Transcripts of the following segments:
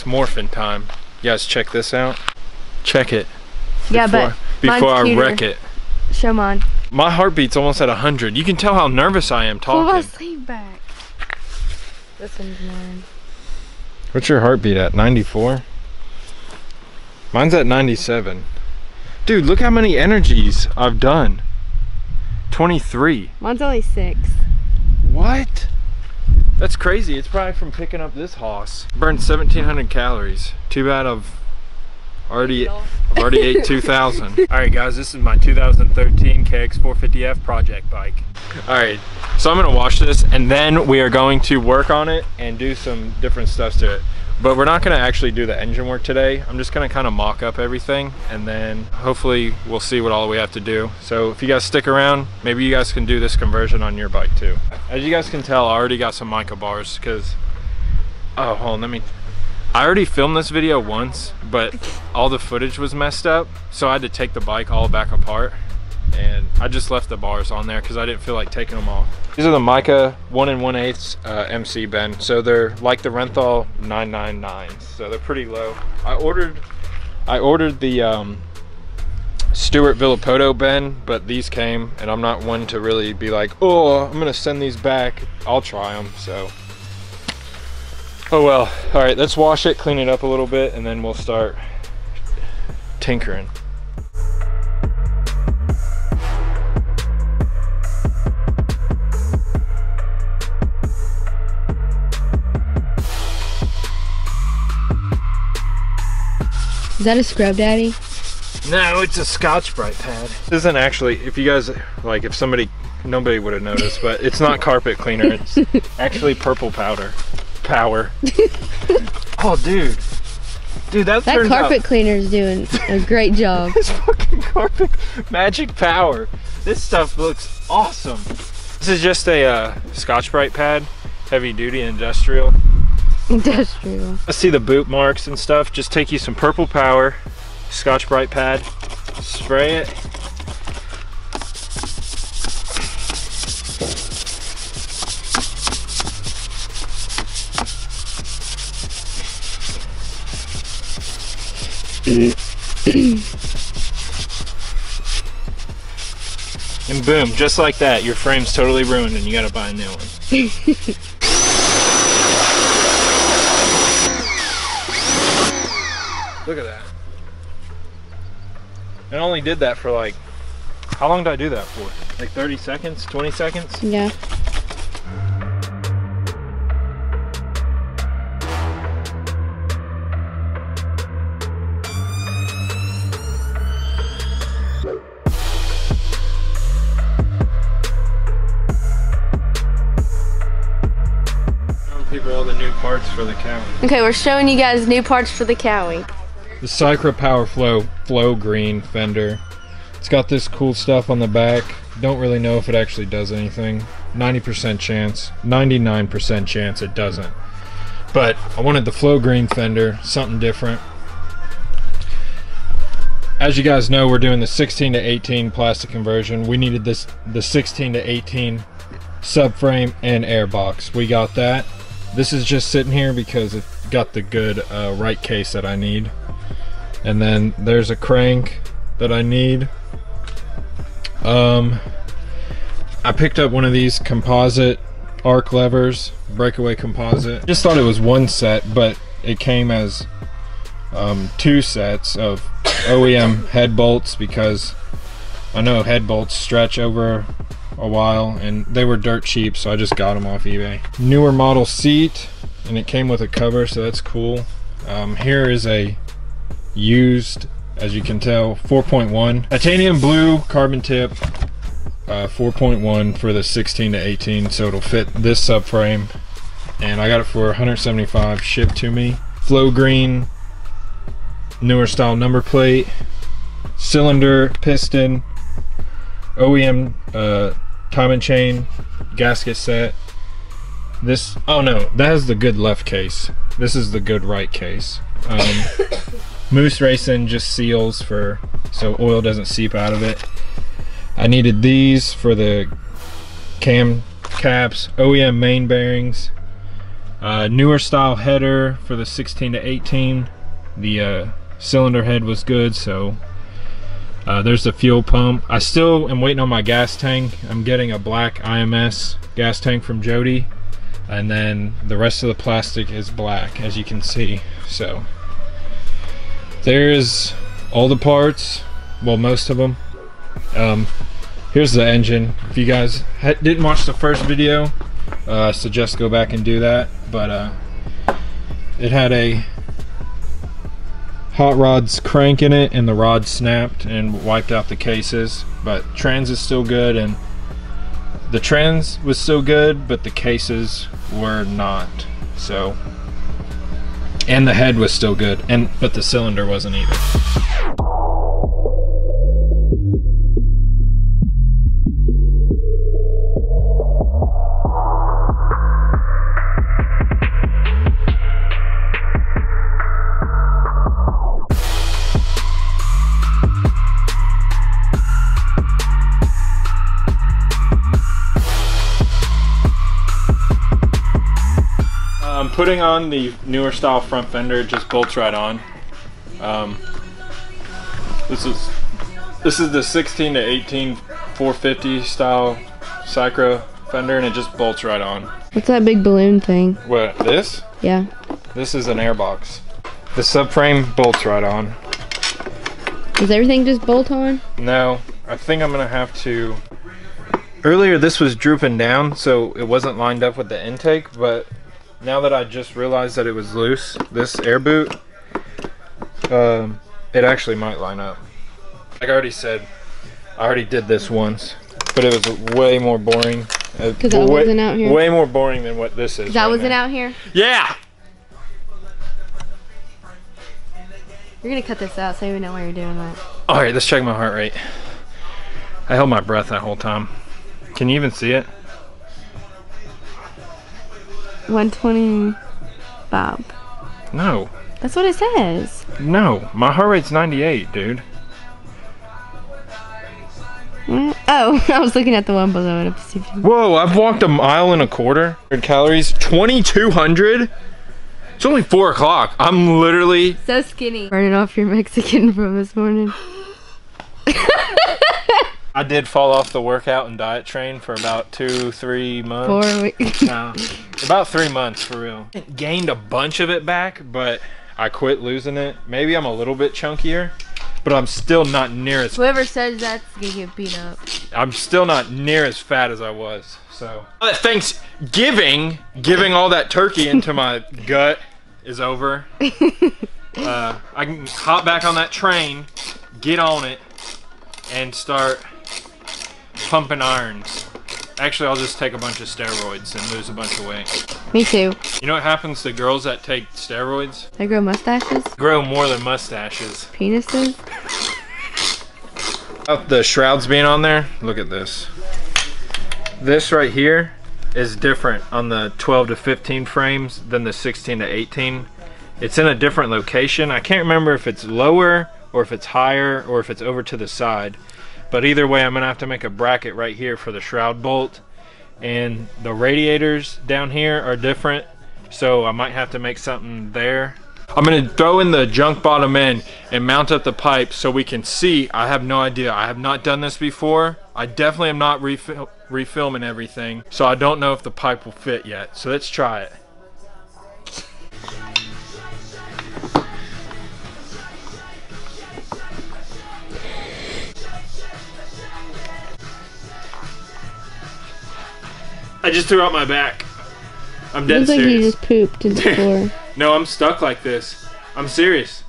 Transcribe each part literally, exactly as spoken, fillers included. It's morphin' time. You guys check this out. Check it. Yeah, before, but before I wreck it. Show mine. My heartbeat's almost at one hundred. You can tell how nervous I am talking. Pull my sleeve back. This one's mine. What's your heartbeat at? ninety-four? Mine's at ninety-seven. Dude, look how many energies I've done. twenty-three. Mine's only six. What? That's crazy. It's probably from picking up this hoss. Burned seventeen hundred calories. Too bad I've already, I've already ate two thousand. Alright guys, this is my two thousand thirteen K X four fifty F project bike. Alright, so I'm gonna wash this and then we are going to work on it and do some different stuff to it. But we're not gonna actually do the engine work today. I'm just gonna kinda mock up everything and then hopefully we'll see what all we have to do. So if you guys stick around, maybe you guys can do this conversion on your bike too. As you guys can tell, I already got some Mica bars because, oh, hold on, let me, I already filmed this video once, but all the footage was messed up. So I had to take the bike all back apart and I just left the bars on there because I didn't feel like taking them off. These are the Mica one and one eighths uh, M C Ben. So they're like the Renthal nine ninety-nines. So they're pretty low. I ordered I ordered the um, Stuart Villapoto Ben, but these came and I'm not one to really be like, oh, I'm gonna send these back. I'll try them, so. Oh well, all right, let's wash it, clean it up a little bit, and then we'll start tinkering. Is that a scrub daddy? No, it's a Scotch-Brite pad. This isn't actually, if you guys, like if somebody, nobody would have noticed, but it's not carpet cleaner, it's actually purple powder. Power. Oh dude. Dude, that, that carpet out. Cleaner's doing a great job. This fucking carpet magic power. This stuff looks awesome. This is just a uh, Scotch-Brite pad, heavy duty industrial. Industrial. I see the boot marks and stuff. Just take you some purple power, Scotch-Brite pad, spray it. And boom, just like that, your frame's totally ruined and you gotta buy a new one. Look at that. I only did that for like, how long did I do that for? Like thirty seconds, twenty seconds? Yeah. Parts for the Cowie. Okay, we're showing you guys new parts for the Cowie. The Cycra Power Flow Flow Green fender. It's got this cool stuff on the back. Don't really know if it actually does anything. ninety percent chance, ninety-nine percent chance it doesn't. But I wanted the Flow Green fender, something different. As you guys know, we're doing the sixteen to eighteen plastic conversion. We needed this, the sixteen to eighteen subframe and air box. We got that. This is just sitting here because it got the good uh, right case that I need. And then there's a crank that I need. Um, I picked up one of these composite arc levers, breakaway composite. Just thought it was one set, but it came as um, two sets of O E M head bolts because I know head bolts stretch over a while and they were dirt cheap, so I just got them off eBay. Newer model seat, and it came with a cover, so that's cool. Um, here is a used, as you can tell, four point one titanium blue carbon tip, uh, four point one for the sixteen to eighteen, so it'll fit this subframe. And I got it for one hundred seventy-five shipped to me. Flow green, newer style number plate, cylinder, piston, O E M uh, time and chain, gasket set. This, oh no, that has the good left case. This is the good right case. Um, Moose Racing just seals for, so oil doesn't seep out of it. I needed these for the cam caps, O E M main bearings, Uh, newer style header for the sixteen to eighteen. The uh, cylinder head was good, so uh, there's the fuel pump. I still am waiting on my gas tank. I'm getting a black I M S gas tank from Jody, and then the rest of the plastic is black, as you can see. So there's all the parts, well, most of them. Um, here's the engine. If you guys ha didn't watch the first video, uh, I suggest go back and do that. But uh, it had a hot rod's crank in it, and the rod snapped and wiped out the cases. But trans is still good, and the trans was still good, but the cases were not. So, and the head was still good, and but the cylinder wasn't either. Putting on the newer style front fender, just bolts right on. Um, this is this is the sixteen to eighteen four fifty style Cycra fender, and it just bolts right on. What's that big balloon thing? What, this? Yeah. This is an airbox. The subframe bolts right on. Does everything just bolt on? No, I think I'm gonna have to. Earlier this was drooping down, so it wasn't lined up with the intake, but now that I just realized that it was loose, this air boot, um, it actually might line up. Like I already said, I already did this once, but it was way more boring. Because I wasn't out here. Way more boring than what this is. Because I wasn't out here. Yeah! You're going to cut this out so you know why you're doing that. Alright, let's check my heart rate. I held my breath that whole time. Can you even see it? one twenty-five. No. That's what it says. No. My heart rate's ninety-eight, dude. Mm, oh, I was looking at the one below it. Whoa, I've walked a mile and a quarter. Calories, twenty-two hundred? It's only four o'clock. I'm literally... so skinny. Burning off your Mexican from this morning. I did fall off the workout and diet train for about two, three months. Four weeks. No, about three months for real. Gained a bunch of it back, but I quit losing it. Maybe I'm a little bit chunkier, but I'm still not near as... whoever says that's gonna get beat up. I'm still not near as fat as I was, so. All that Thanksgiving, giving all that turkey into my gut is over. Uh, I can hop back on that train, get on it, and start pumping irons. Actually, I'll just take a bunch of steroids and lose a bunch of weight. Me too. You know what happens to girls that take steroids? They grow mustaches? Grow more than mustaches. Penises? About the shrouds being on there, look at this. This right here is different on the twelve to fifteen frames than the sixteen to eighteen. It's in a different location. I can't remember if it's lower or if it's higher or if it's over to the side. But either way, I'm gonna have to make a bracket right here for the shroud bolt, and the radiators down here are different, so I might have to make something there. I'm gonna throw in the junk bottom end and mount up the pipe so we can see. I have no idea. I have not done this before. I definitely am not refil refilming everything, so I don't know if the pipe will fit yet. So let's try it. I just threw out my back. I'm dead serious. Looks like you just pooped in the floor. No, I'm stuck like this. I'm serious.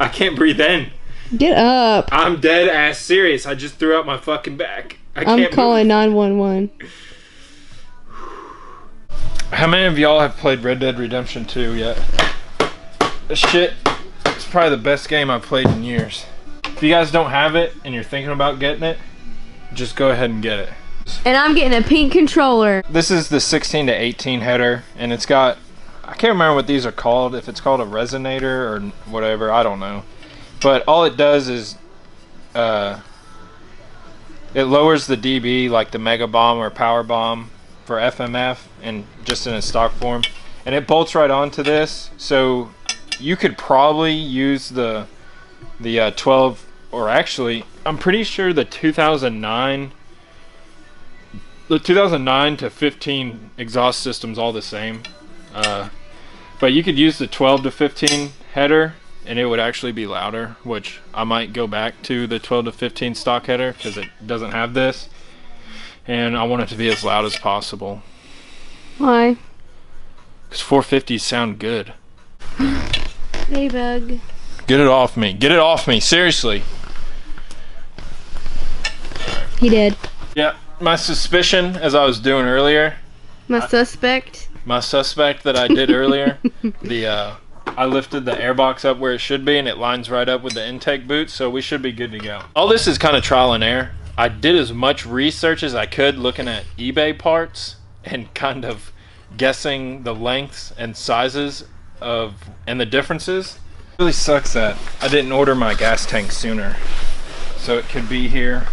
I can't breathe in. Get up. I'm dead ass serious. I just threw out my fucking back. I can't I'm calling nine one one. How many of y'all have played Red Dead Redemption two yet? This shit, it's probably the best game I've played in years. If you guys don't have it and you're thinking about getting it, just go ahead and get it. And I'm getting a pink controller. This is the sixteen to eighteen header, and it's got, I can't remember what these are called, if it's called a resonator or whatever, I don't know. But all it does is, uh, it lowers the D B like the Mega Bomb or Power Bomb for F M F, and just in a stock form, and it bolts right onto this. So you could probably use the the uh, twelve, or actually I'm pretty sure the two thousand nine, the two thousand nine to fifteen exhaust system's all the same, uh, but you could use the twelve to fifteen header and it would actually be louder, which I might go back to the twelve to fifteen stock header because it doesn't have this. And I want it to be as loud as possible. Why? Because four fifties sound good. Hey, bug. Get it off me. Get it off me. Seriously. He did. Yeah. My suspicion, as I was doing earlier. My I, suspect? My suspect that I did earlier. The, uh, I lifted the airbox up where it should be, and it lines right up with the intake boot, so we should be good to go. All this is kind of trial and error. I did as much research as I could looking at eBay parts and kind of guessing the lengths and sizes of and the differences. It really sucks that I didn't order my gas tank sooner, so it could be here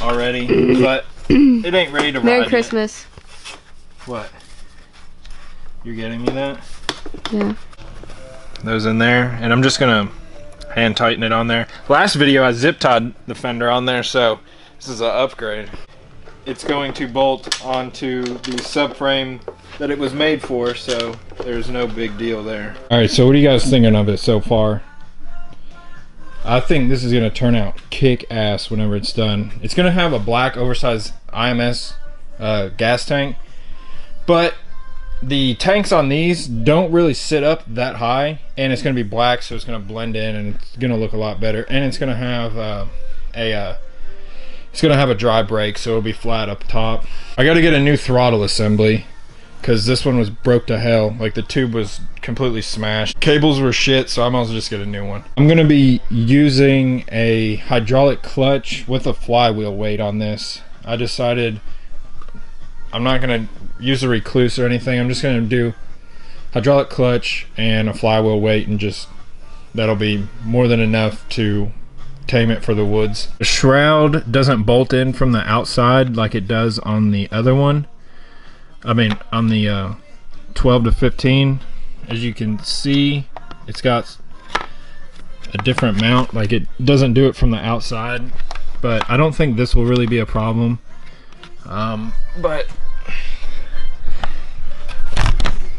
already, but it ain't ready to ride. Merry Christmas. Yet. What? You're getting me that? Yeah. Those in there, and I'm just gonna hand tighten it on there. Last video I zip tied the fender on there, so this is an upgrade. It's going to bolt onto the subframe that it was made for, so there's no big deal there. All right, so what are you guys thinking of it so far? I think this is gonna turn out kick ass whenever it's done. It's gonna have a black oversized I M S uh, gas tank, but the tanks on these don't really sit up that high, and it's going to be black, so it's going to blend in and it's going to look a lot better. And it's going to have uh, a uh, it's going to have a dry brake, so it'll be flat up top. I got to get a new throttle assembly because this one was broke to hell. Like the tube was completely smashed, cables were shit, so I might as well just get a new one. I'm going to be using a hydraulic clutch with a flywheel weight on this. I decided I'm not going to use a recluse or anything. I'm just going to do hydraulic clutch and a flywheel weight, and just that'll be more than enough to tame it for the woods. The shroud doesn't bolt in from the outside like it does on the other one. I mean on the uh, twelve to fifteen. As you can see, it's got a different mount, like it doesn't do it from the outside, but I don't think this will really be a problem. Um, but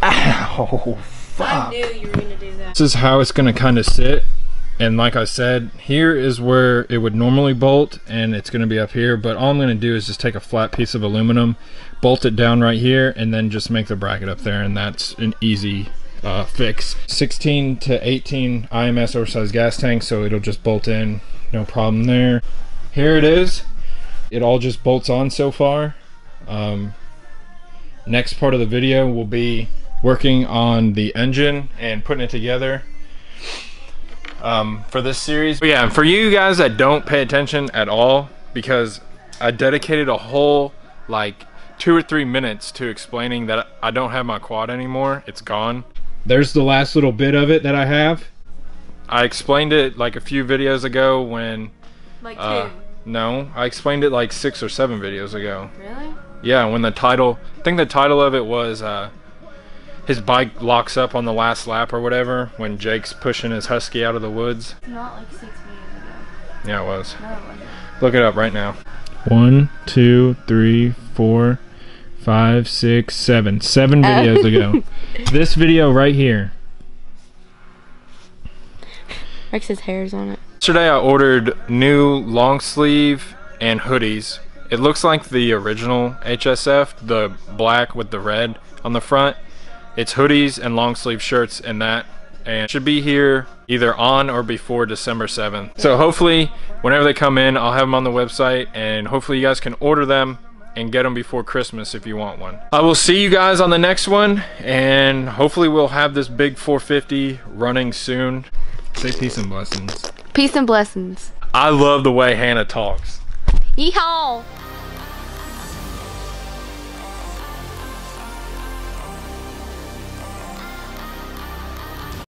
ow, fuck. I knew you were gonna do that. This is how it's gonna kind of sit, and like I said, here is where it would normally bolt, and it's gonna be up here, but all I'm gonna do is just take a flat piece of aluminum, bolt it down right here, and then just make the bracket up there, and that's an easy uh, fix. sixteen to eighteen I M S oversized gas tank, so it'll just bolt in, no problem there. Here it is. It all just bolts on so far. Um, next part of the video will be working on the engine and putting it together um, for this series. But yeah, and for you guys that don't pay attention at all, because I dedicated a whole like two or three minutes to explaining that I don't have my quad anymore. It's gone. There's the last little bit of it that I have. I explained it like a few videos ago when... Like uh, two. No, I explained it like six or seven videos ago. Really? Yeah, when the title, I think the title of it was uh, his bike locks up on the last lap or whatever, when Jake's pushing his Husky out of the woods. Not like six videos ago. Yeah, it was. No, it wasn't. Look it up right now. One, two, three, four, five, six, seven. Seven videos ago. This video right here. Rex's hair's on it. Yesterday I ordered new long sleeve and hoodies. It looks like the original H S F, the black with the red on the front. It's hoodies and long sleeve shirts and that, and should be here either on or before December seventh. So hopefully whenever they come in, I'll have them on the website, and hopefully you guys can order them and get them before Christmas if you want one. I will see you guys on the next one, and hopefully we'll have this big four fifty running soon. Say peace and blessings. Peace and blessings. I love the way Hannah talks. Yeehaw!